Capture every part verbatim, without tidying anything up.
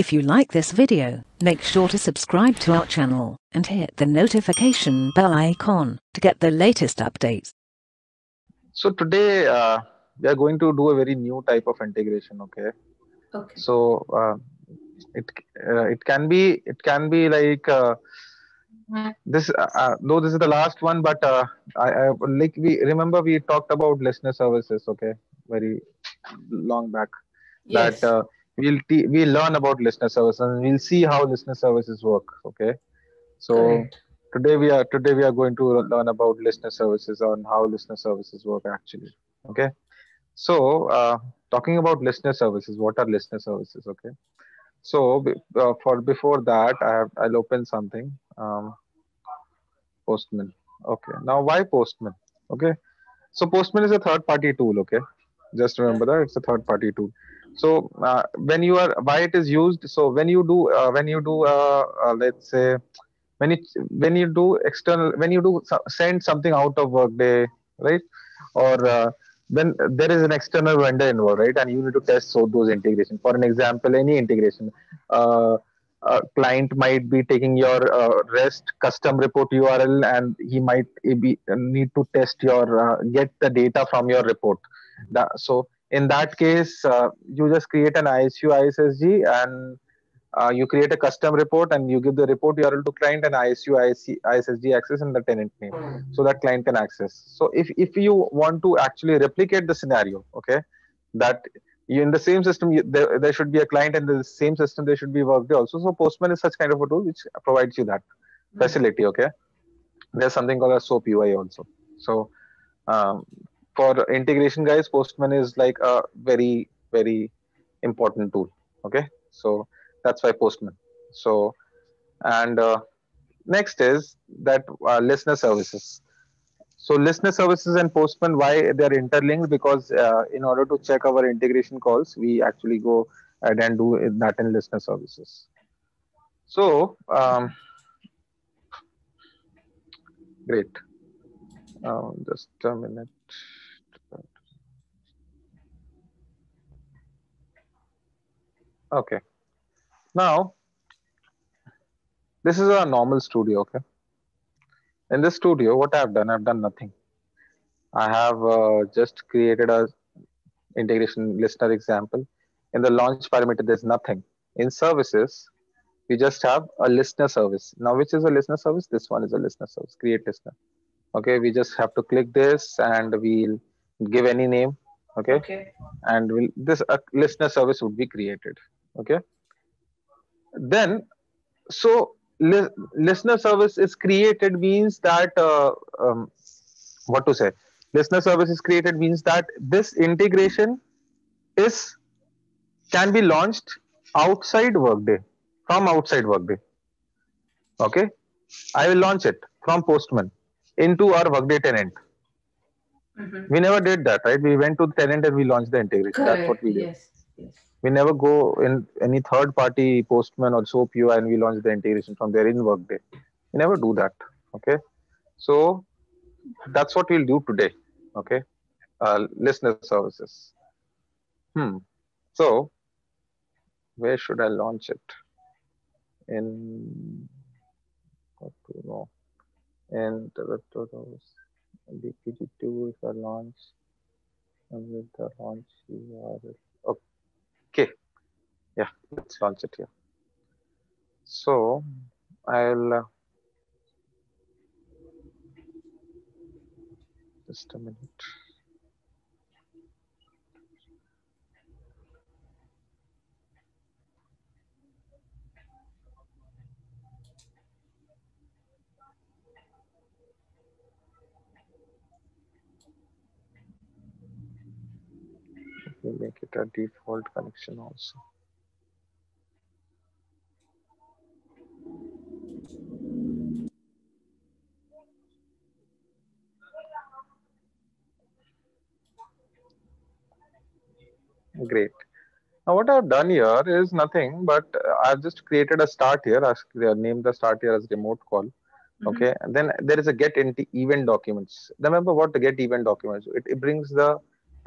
If you like this video, make sure to subscribe to our channel and hit the notification bell icon to get the latest updates. So today uh, we are going to do a very new type of integration. Okay. Okay. So uh, it uh, it can be it can be like uh, this. Uh, though this is the last one, but uh, I, I like we remember we talked about listener services. Okay, very long back. Yes. That. Uh, We'll we'll learn about listener services and we'll see how listener services work. Okay, so Correct. today we are today we are going to learn about listener services on how listener services work actually. Okay, so uh, talking about listener services, what are listener services? Okay, so uh, for before that, I have, I'll open something. Um, Postman. Okay, now why Postman? Okay, so Postman is a third-party tool. Okay, just remember that it's a third-party tool. So uh, when you are why it is used. So when you do uh, when you do uh, uh, let's say when it when you do external when you do send something out of Workday, right? Or uh, when there is an external vendor involved, right? And you need to test so those integration. For an example, any integration, uh, a client might be taking your uh, REST custom report U R L, and he might be need to test your uh, get the data from your report. That, so. In that case, uh, you just create an I S U I S S G and uh, you create a custom report and you give the report U R L to client and I S U I S S G access and the tenant name, so that client can access. So if, if you want to actually replicate the scenario, okay, that you, in the same system, you, there, there should be a client and the same system, there should be Workday also. So Postman is such kind of a tool which provides you that facility, okay. There's something called a SOAP U I also. So, um, for integration guys, Postman is like a very, very important tool. Okay, so that's why Postman. So, and uh, next is that uh, listener services. So listener services and Postman, why they're interlinked? Because uh, in order to check our integration calls, we actually go ahead and do that in listener services. So, um, great. Um, just a minute. Okay, now this is a normal studio. Okay, in this studio, what I've done, I've done nothing. I have uh, just created a integration listener example. In the launch parameter, there's nothing. In services, we just have a listener service. Now, which is a listener service? This one is a listener service. Create listener. Okay, we just have to click this, and we'll give any name. Okay, okay. And we'll, this uh, listener service would be created. Okay, then so li listener service is created means that uh, um, what to say listener service is created means that this integration is can be launched outside Workday, from outside Workday. Okay, I will launch it from Postman into our Workday tenant. Mm-hmm. We never did that, right? We went to the tenant and we launched the integration. Correct. That's what we did. Yes. Yes. We never go in any third-party Postman or SOAP U I and we launch the integration from there in Workday. We never do that. Okay, so that's what we'll do today. Okay, uh, listener services. Hmm. So where should I launch it? In what do you know? In D P G two is a launch and with the launch U R L. Okay, yeah, let's launch it here. So I'll uh, just a minute. We make it a default connection also. Great. Now what I've done here is nothing, but I've just created a start here. I've named the start here as remote call. Mm-hmm. Okay. And then there is a get event documents. Remember what the get event documents. It, it brings the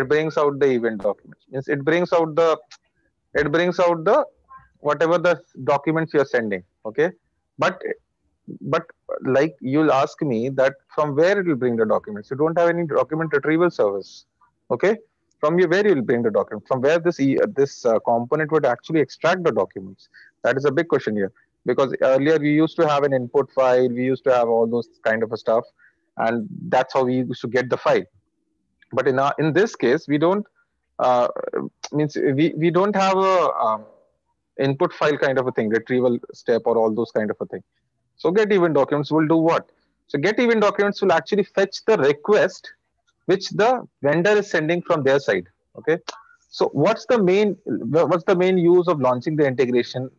It brings out the event documents. It brings out the, it brings out the whatever the documents you're sending, okay? But but like you'll ask me that from where it will bring the documents. You don't have any document retrieval service, okay? From your where you'll bring the document, from where this e, uh, this uh, component would actually extract the documents. That is a big question here, because earlier we used to have an input file, we used to have all those kind of stuff, and that's how we used to get the file. But in our, in this case, we don't uh, means we we don't have a um, input file kind of a thing, retrieval step or all those kind of a thing. So get even documents will do what? So get even documents will actually fetch the request which the vendor is sending from their side. Okay. So what's the main what's the main use of launching the integration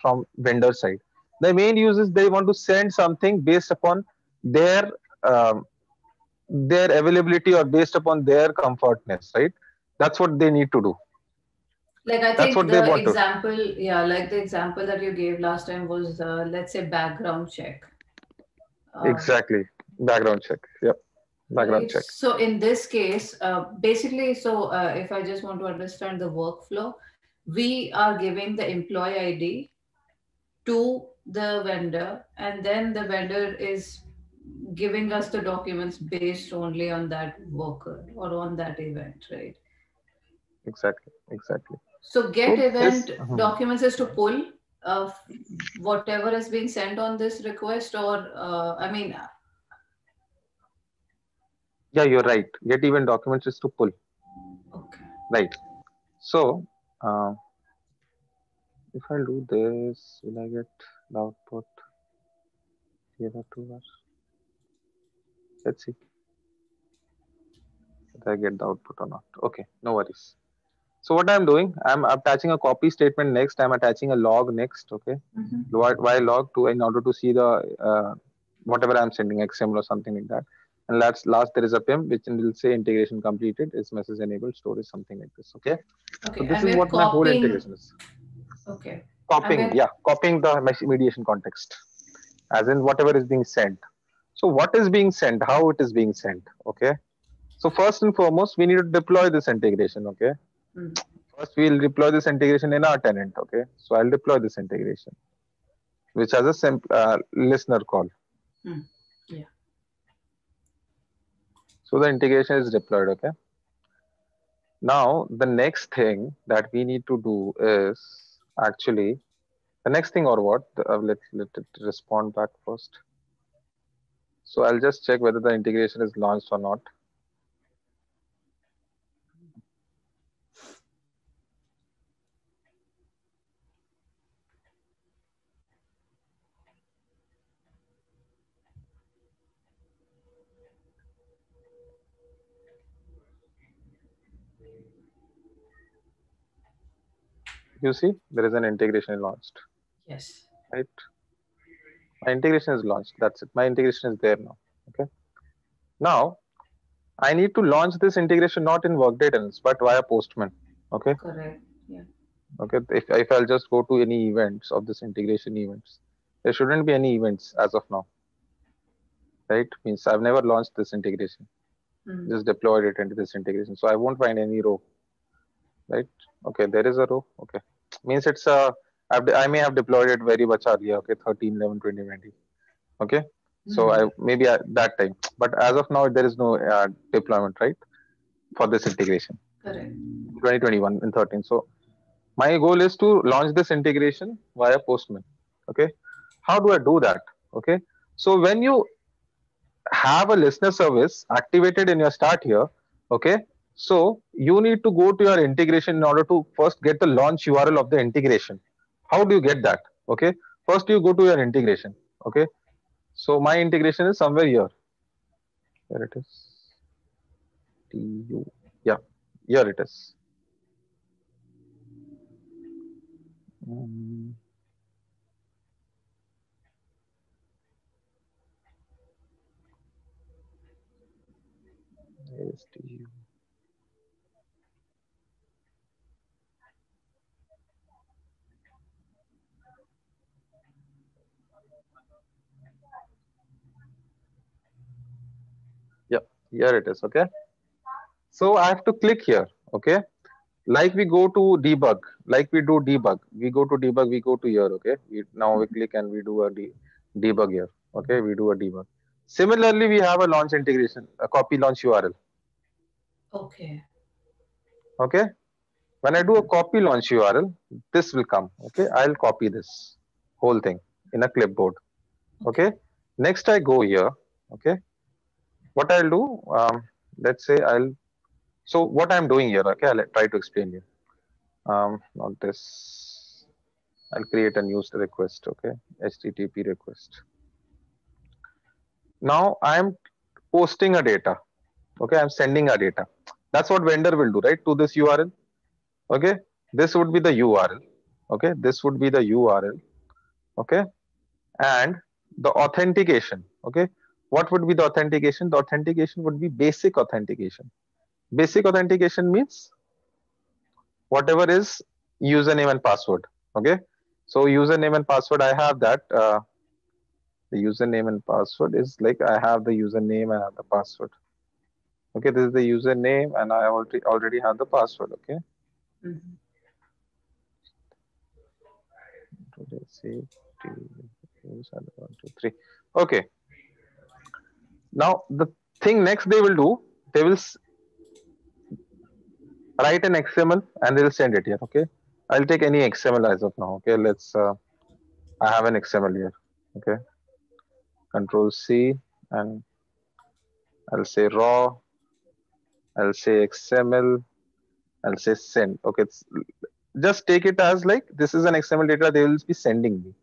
from vendor side? The main use is they want to send something based upon their um, their availability or based upon their comfortness, right? That's what they need to do. Like I think the example, to. yeah, like the example that you gave last time was, uh, let's say, background check. Uh, exactly, background check. Yep, background right. check. So in this case, uh, basically, so uh, if I just want to understand the workflow, we are giving the employee I D to the vendor, and then the vendor is giving us the documents based only on that worker or on that event, right? Exactly, exactly. So get so event this, uh-huh. documents is to pull uh, whatever is being sent on this request, or uh, I mean. Yeah, you're right. Get event documents is to pull. Okay. Right. So uh, if I do this, will I get the output here or two hours? Let's see. Did I get the output or not? Okay, no worries. So what I'm doing, I'm attaching a copy statement next. I'm attaching a log next, okay? Mm-hmm. Why, why log to, in order to see the, uh, whatever I'm sending, X M L or something like that. And last, last there is a P I M, which will say integration completed, is message enabled, storage, something like this, okay? Okay. So this and is what copying... my whole integration is. Okay. Copying, we're... yeah, copying the mediation context, as in whatever is being sent. So what is being sent, how it is being sent, okay? So first and foremost, we need to deploy this integration, okay? First, we'll deploy this integration in our tenant. Okay, so I'll deploy this integration, which has a simple uh, listener call. Mm. Yeah. So the integration is deployed. Okay. Now the next thing that we need to do is actually the next thing or what? Uh, let let it respond back first. So I'll just check whether the integration is launched or not. You see, there is an integration launched. Yes. Right. My integration is launched. That's it. My integration is there now. Okay. Now, I need to launch this integration not in Workday tenants, but via Postman. Okay. Correct. Yeah. Okay. If if I'll just go to any events of this integration events, there shouldn't be any events as of now. Right. Means I've never launched this integration. Mm-hmm. Just deployed it into this integration, so I won't find any row. Right. Okay, there is a row. Okay, means it's a. I've, I may have deployed it very much earlier. Okay, thirteen, eleven, twenty, twenty. Okay, mm-hmm. So I maybe I, that time. But as of now, there is no uh, deployment, right, for this integration. Correct. twenty twenty-one and thirteen. So my goal is to launch this integration via Postman. Okay, how do I do that? Okay, so when you have a listener service activated in your start here, okay. So you need to go to your integration in order to first get the launch U R L of the integration. How do you get that? Okay. First you go to your integration. Okay. So my integration is somewhere here. Here it is. T U. Yeah. Here it is. Um, there is T U. Here it is. Okay, so I have to click here. Okay, Like we go to debug, like we do debug, we go to debug, we go to here, okay? We, now we click and we do a de debug here, okay? We do a debug. Similarly, we have a launch integration, a copy launch U R L. Okay. Okay. When I do a copy launch U R L, this will come, okay? I'll copy this whole thing in a clipboard, okay? Next, I go here, okay? What I'll do, um, let's say I'll, so what I'm doing here, okay, I'll try to explain you. Um, not this. I'll create a new request, okay, H T T P request. Now I'm posting a data, okay, I'm sending a data. That's what vendor will do, right, to this U R L, okay. This would be the U R L, okay, this would be the U R L, okay, and the authentication, okay. What would be the authentication? The authentication would be basic authentication. Basic authentication means whatever is username and password. Okay. So username and password, I have that. Uh, the username and password is like I have the username and I have the password. Okay. This is the username and I already already have the password. Okay. Mm-hmm. Okay. Now the thing next they will do, they will write an X M L and they'll send it here. Okay, I'll take any X M L as of now. Okay, let's. Uh, I have an X M L here. Okay, Control C and I'll say raw. I'll say X M L. I'll say send. Okay, it's, just take it as like this is an X M L data they will be sending me.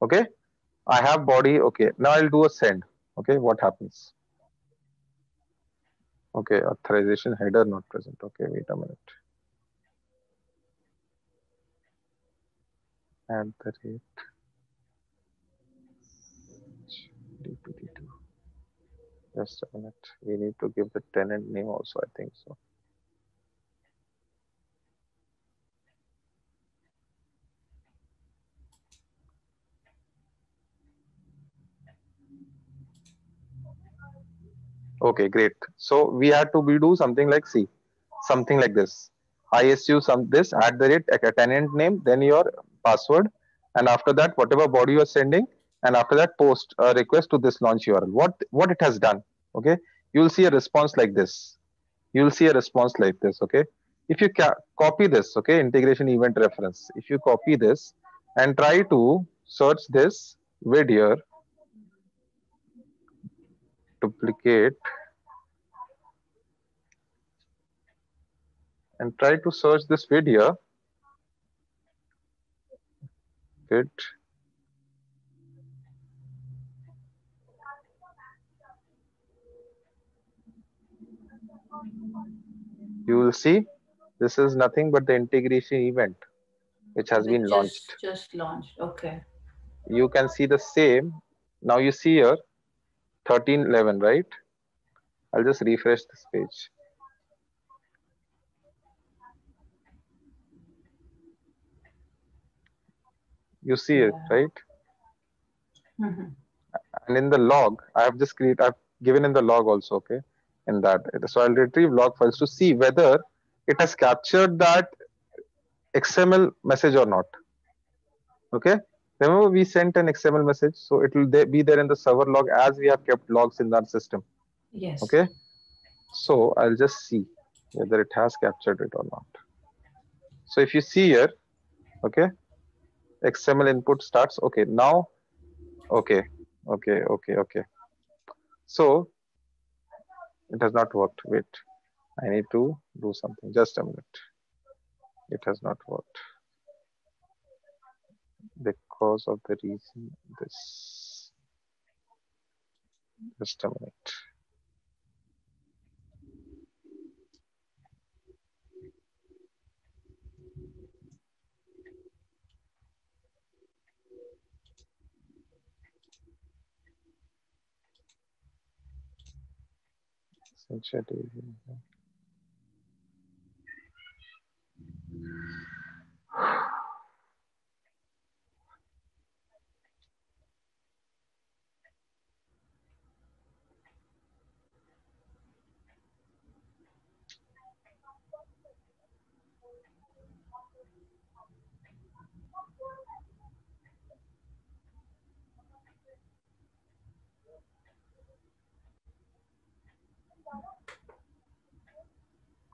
Okay, I have body. Okay, now I'll do a send. Okay, what happens? Okay, authorization header not present. Okay, wait a minute. Add the rate. D P G two. Just a minute. We need to give the tenant name also, I think so. Okay, great. So we had to we do something like C, something like this. I S U some this at the rate a tenant name, then your password, and after that whatever body you are sending, and after that post a request to this launch U R L. What what it has done? Okay, you will see a response like this. You will see a response like this. Okay, if you ca copy this, okay, integration event reference. If you copy this and try to search this with your duplicate and try to search this video. It you will see this is nothing but the integration event which has it been just, launched. Just launched, okay. You can see the same. Now you see here. thirteen eleven, right? I'll just refresh this page. You see it, right? Mm-hmm. And in the log, I have just created, I've given in the log also, okay? In that, so I'll retrieve log files to see whether it has captured that X M L message or not, okay? Remember, we sent an X M L message, so it will be there in the server log as we have kept logs in our system. Yes. Okay. So I'll just see whether it has captured it or not. So if you see here, okay, X M L input starts. Okay. Now, okay, okay, okay, okay. So it has not worked. Wait, I need to do something. Just a minute. It has not worked. Because of the reason this, just a minute.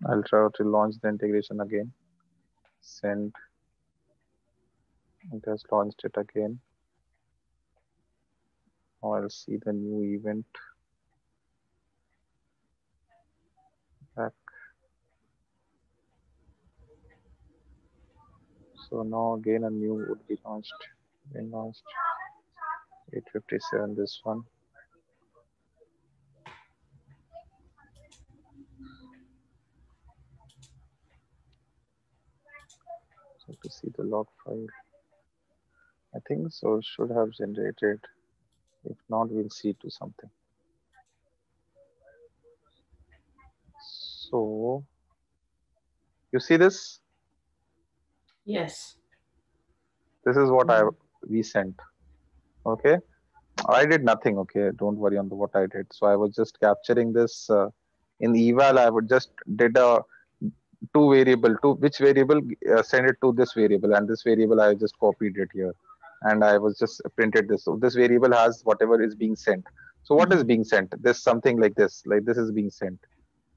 I'll try to launch the integration again. Send. It has launched it again. I'll see the new event. Back. So now again a new would be launched. Been launched. eight fifty-seven. This one. So to see the log file, I think so should have generated. If not, we'll see to something. So you see this? Yes. This is what I we sent. Okay. I did nothing. Okay. Don't worry on the what I did. So I was just capturing this uh, in eval. I would just did a two variable to which variable uh, send it to this variable, and this variable I just copied it here. And I was just printed this. So this variable has whatever is being sent. So what is being sent? This something like this, like this is being sent.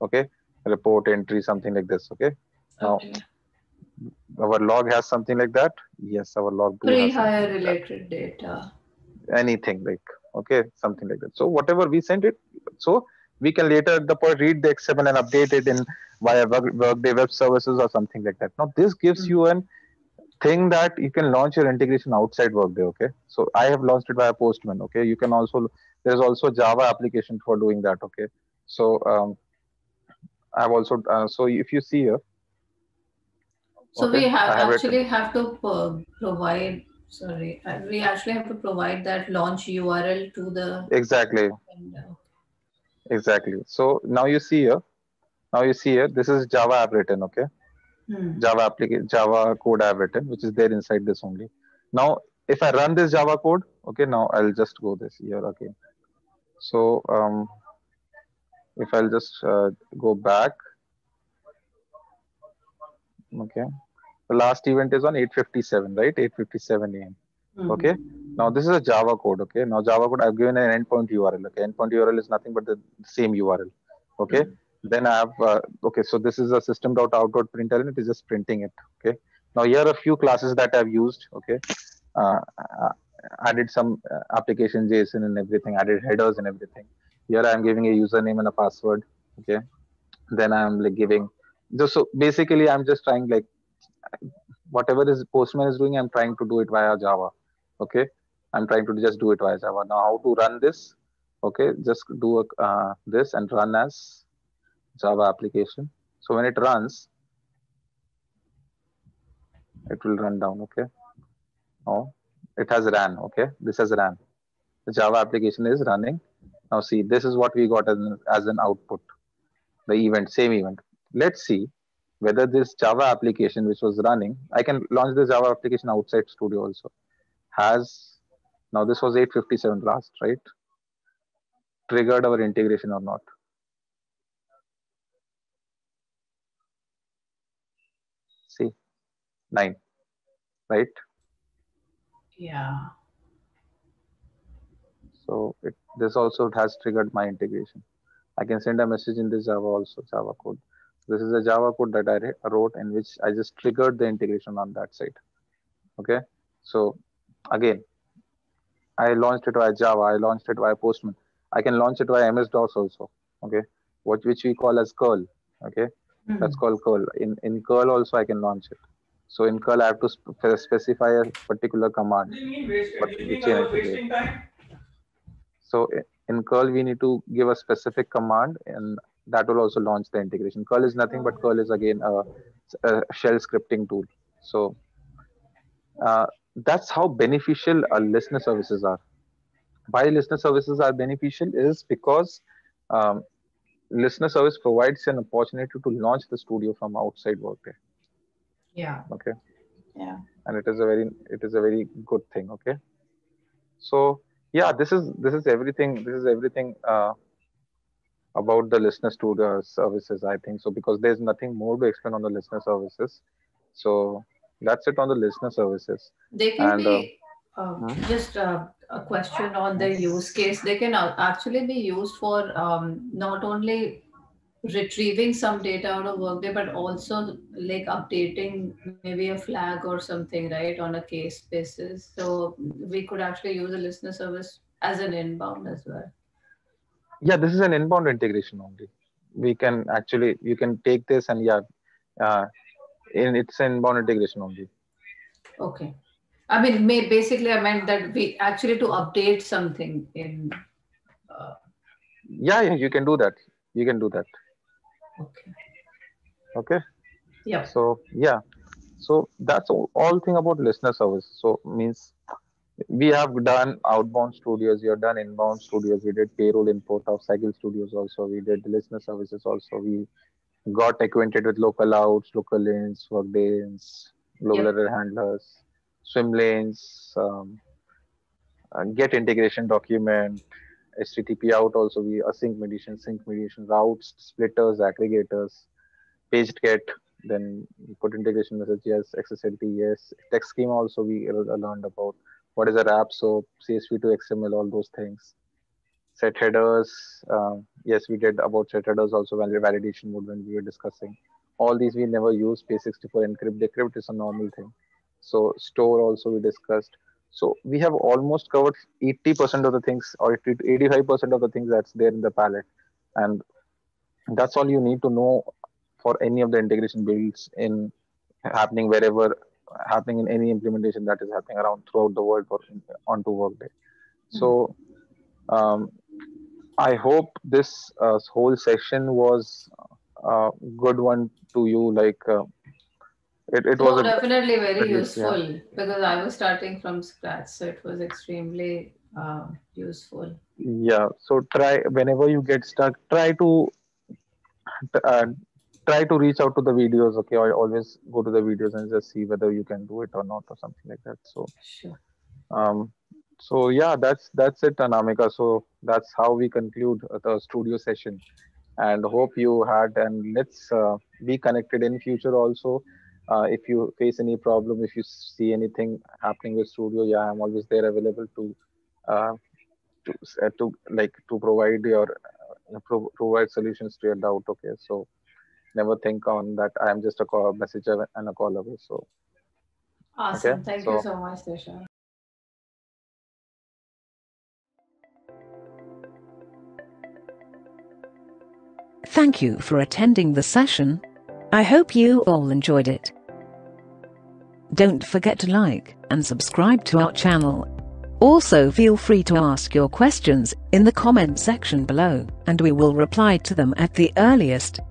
Okay. Report entry, something like this. Okay. Now okay. Our log has something like that. Yes. Our log. Pre-hire related data. Anything like, okay. Something like that. So whatever we sent it. So we can later at the point read the X M L and update it in via Workday web services or something like that. Now this gives mm-hmm. you an thing that you can launch your integration outside Workday, okay? So I have launched it via Postman, okay? You can also, there's also Java application for doing that, okay? So um, I've also, uh, so if you see here. So okay, we have, have actually it. have to provide, sorry, we actually have to provide that launch U R L to the. Exactly. Vendor. Exactly. So now you see here, now you see here, this is Java I've written, okay? Hmm. Java application, Java code I've written, which is there inside this only. Now, if I run this Java code, okay, now I'll just go this here again. So, um, if I'll just uh, go back, okay, the last event is on eight fifty-seven, right? eight fifty-seven A M. Mm-hmm. Okay, now this is a Java code. Okay, now Java code I've given an endpoint U R L. Okay, endpoint U R L is nothing but the same U R L. Okay. Mm-hmm. Then I have, uh, okay, so this is a system dot out dot println, it is just printing it, okay. Now here are a few classes that I've used, okay. Uh, added some application JSON and everything, added headers and everything. Here I'm giving a username and a password, okay. Then I'm like giving, just so basically I'm just trying like, whatever is Postman is doing, I'm trying to do it via Java, okay. I'm trying to just do it via Java. Now how to run this, okay, just do a, uh, this and run as Java application. So when it runs, it will run down. Okay. Oh, it has ran. Okay. This has ran. The Java application is running. Now see, this is what we got as an, as an output. The event, same event. Let's see whether this Java application, which was running, I can launch the Java application outside Studio also. Has, now this was eight fifty-seven last, right? Triggered our integration or not. See, nine, right? Yeah. So it, this also has triggered my integration. I can send a message in this Java also, Java code. This is a Java code that I wrote in which I just triggered the integration on that side. Okay. So again, I launched it via Java. I launched it via Postman. I can launch it via M S DOS also. Okay. What, which we call as curl. Okay. Mm-hmm. That's called curl. In in curl also I can launch it. So in curl I have to sp specify a particular command. Do you mean waste, do you mean I'm wasting time? So in curl we need to give a specific command, and that will also launch the integration. Curl is nothing but curl is again a, a shell scripting tool. So uh, that's how beneficial our listener services are. Why listener services are beneficial is because. Um, Listener service provides an opportunity to launch the studio from outside Workday. Yeah. Okay. Yeah. And it is a very, it is a very good thing. Okay. So yeah, this is this is everything. This is everything uh, about the listener studio services. I think so because there's nothing more to explain on the listener services. So that's it on the listener services. They can and, be uh, uh, hmm? just. Uh, A question on the use case. They can actually be used for um, not only retrieving some data out of Workday, but also like updating maybe a flag or something, right, on a case basis. So we could actually use a listener service as an inbound as well. Yeah, this is an inbound integration only. We can actually, you can take this and yeah, uh, in, it's inbound integration only. Okay. I mean, may, basically I meant that we actually to update something in. Uh, yeah, yeah, you can do that. You can do that. Okay. Okay. Yeah. So yeah, so that's all, all thing about listener service. So means we have done outbound studios. We have done inbound studios. We did payroll import of cycle studios also. We did the listener services also. We got acquainted with local outs, local ins, workday ins, local error handlers, swim lanes, um, get integration document, H T T P out also. We async mediation, sync mediation, routes, splitters, aggregators, paged get, then put integration message, yes, X S L T, yes, text schema also we learned about. What is a wrap soap, C S V to X M L, all those things. Set headers, uh, yes, we did about set headers also, validation mode when we were discussing. All these we never use. P sixty-four encrypt, decrypt is a normal thing. So store also we discussed. So we have almost covered eighty percent of the things or eighty-five percent of the things that's there in the palette. And that's all you need to know for any of the integration builds in happening wherever, happening in any implementation that is happening around throughout the world or onto Workday. So um, I hope this uh, whole session was a good one to you, like uh, It, it so was definitely a, very useful yeah. because I was starting from scratch, so it was extremely uh, useful. Yeah. So try, whenever you get stuck, try to uh, try to reach out to the videos. Okay, I always go to the videos and just see whether you can do it or not or something like that. So, sure. um, so yeah, that's that's it, Anamika. So that's how we conclude the studio session, and hope you had, and let's uh, be connected in future also. Uh, if you face any problem, if you see anything happening with Studio, yeah, I'm always there available to, uh, to, uh, to like to provide your uh, pro provide solutions to your doubt. Okay, so never think on that. I'm just a call messenger and a call away. So awesome! Okay? Thank so, you so much, Desha. Thank you for attending the session. I hope you all enjoyed it. Don't forget to like and subscribe to our channel. Also, feel free to ask your questions in the comment section below, and we will reply to them at the earliest.